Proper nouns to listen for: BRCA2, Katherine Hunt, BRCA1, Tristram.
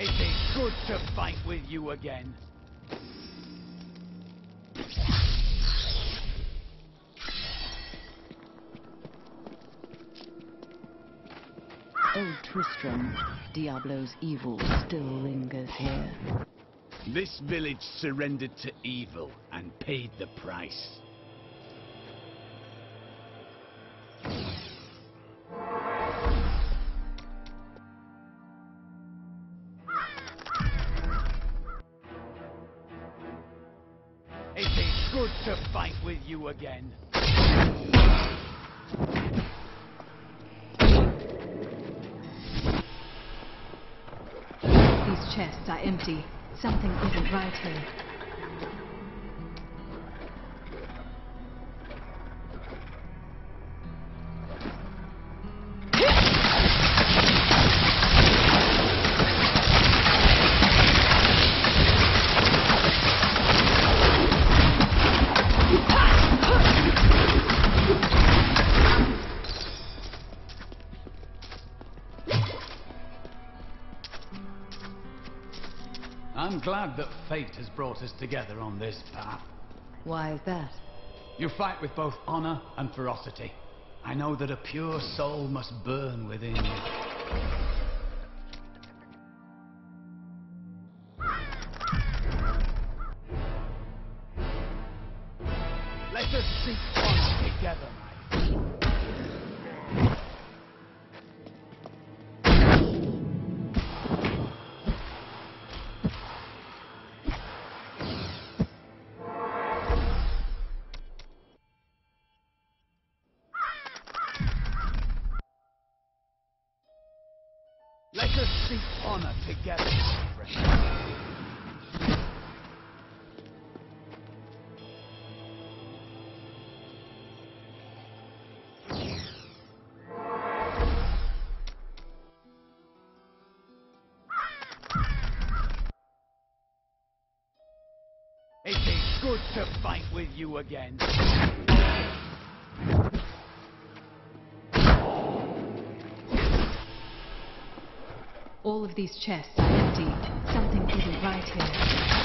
It is good to fight with you again. Oh, Tristram, Diablo's evil still lingers here. This village surrendered to evil and paid the price. It is good to fight with you again. These chests are empty. Something isn't right here. I'm glad that fate has brought us together on this path. Why is that? You fight with both honor and ferocity. I know that a pure soul must burn within you. Let us seek honor together, my friend. It is good to fight with you again. All of these chests are empty. Something isn't right here.